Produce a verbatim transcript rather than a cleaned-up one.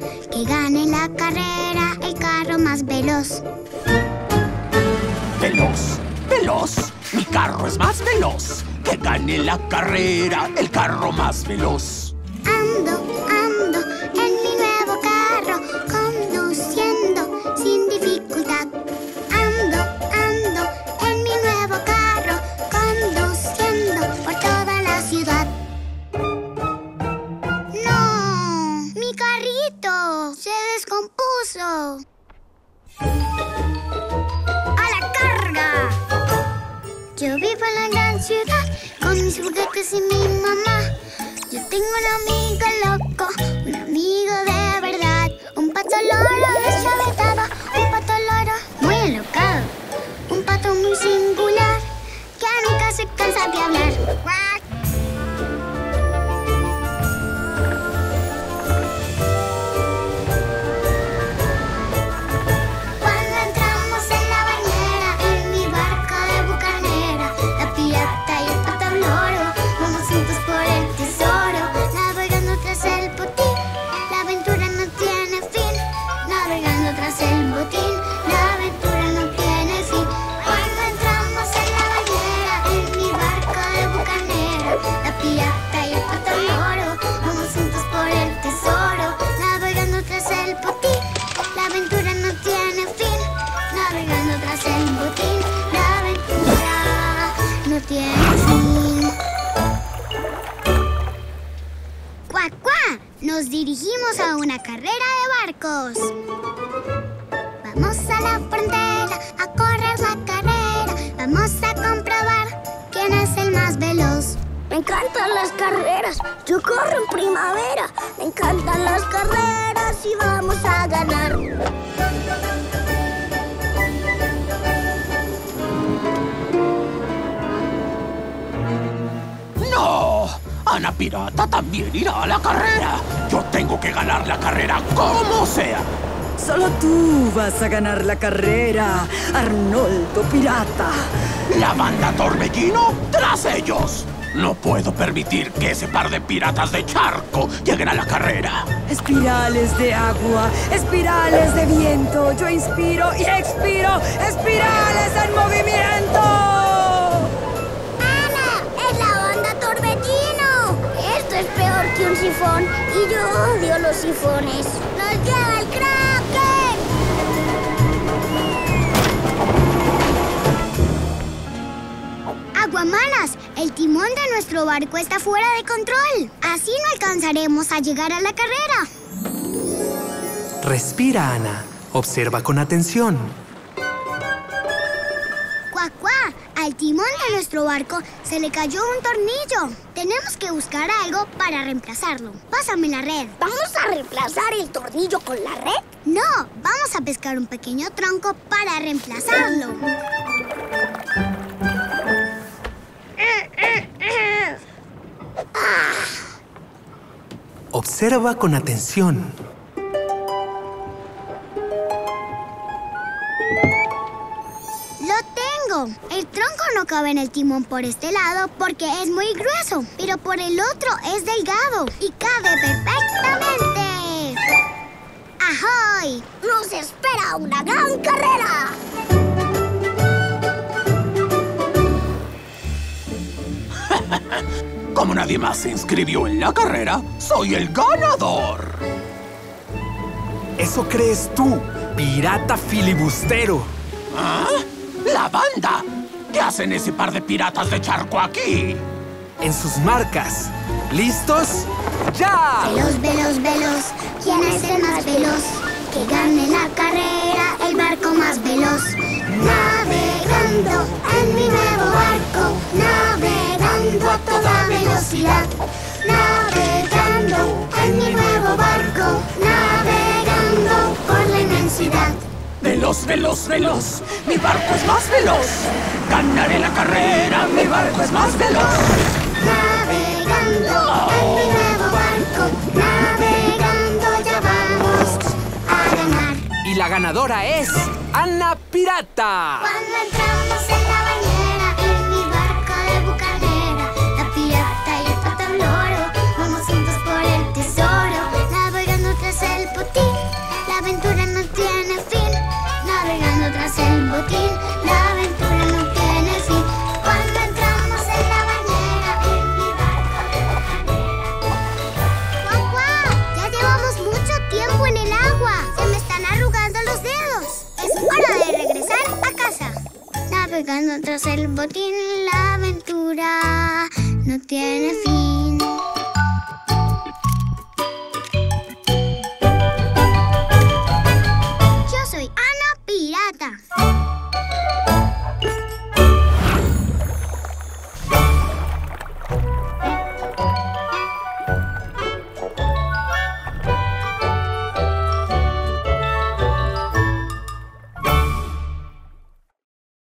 veloz, que gane la carrera el carro más veloz. Veloz, veloz, mi carro es más veloz, que gane la carrera el carro más veloz. Ando, ando, en mi nuevo carro, conduciendo sin dificultad. Ando, ando, en mi nuevo carro, conduciendo por toda la ciudad. ¡No! ¡Mi carrito se descompuso! Yo vivo en la gran ciudad, con mis juguetes y mi mamá. Yo tengo un amigo loco, un amigo de verdad. Un pato loro deschavetado, un pato loro muy alocado. Un pato muy singular, que nunca se cansa de hablar. Nos dirigimos a una carrera de barcos. Vamos a la frontera a correr la carrera. Vamos a comprobar quién es el más veloz. Me encantan las carreras, yo corro en primavera. Me encantan las carreras y vamos a ganar. ¡No! Ana Pirata también irá a la carrera. Yo tengo que ganar la carrera como sea. Solo tú vas a ganar la carrera, Arnoldo Pirata. La banda Torbellino tras ellos. No puedo permitir que ese par de piratas de charco lleguen a la carrera. Espirales de agua, espirales de viento. Yo inspiro y expiro. ¡Espirales en movimiento! Peor que un sifón, y yo odio los sifones. ¡Nos lleva el Kraken! ¡Aguamanas! El timón de nuestro barco está fuera de control. Así no alcanzaremos a llegar a la carrera. Respira, Ana. Observa con atención. ¡Cuacuá! Al timón de nuestro barco se le cayó un tornillo. Tenemos que buscar algo para reemplazarlo. Pásame la red. ¿Vamos a reemplazar el tornillo con la red? No, vamos a pescar un pequeño tronco para reemplazarlo. Observa con atención. El tronco no cabe en el timón por este lado porque es muy grueso, pero por el otro es delgado y cabe perfectamente. ¡Ahoy! ¡Nos espera una gran carrera! Como nadie más se inscribió en la carrera, soy el ganador. Eso crees tú, pirata filibustero. ¿Ah? ¡La banda! ¿Qué hacen ese par de piratas de charco aquí? En sus marcas. ¿Listos? ¡Ya! Veloz, veloz, veloz. ¿Quién es el más veloz? Que gane la carrera el barco más veloz. Navegando en mi nuevo barco. Navegando a toda velocidad. Navegando en mi nuevo barco. Navegando por la inmensidad. Veloz, veloz, veloz, mi barco es más veloz. Ganaré la carrera, mi barco es más veloz. Navegando en mi nuevo barco, navegando ya vamos a ganar. Y la ganadora es Ana Pirata. Cuando entramos en la bañera, en mi barco de bucanera, la pirata y el pato loro, vamos juntos por el tesoro, navegando tras el potito. el botín, la aventura no tiene fin. Cuando entramos en la bañera, en mi barca de bañera. ¡Guau, guau! Ya llevamos mucho tiempo en el agua. Se me están arrugando los dedos. Es hora de regresar a casa. Navegando tras el botín, la aventura no tiene fin.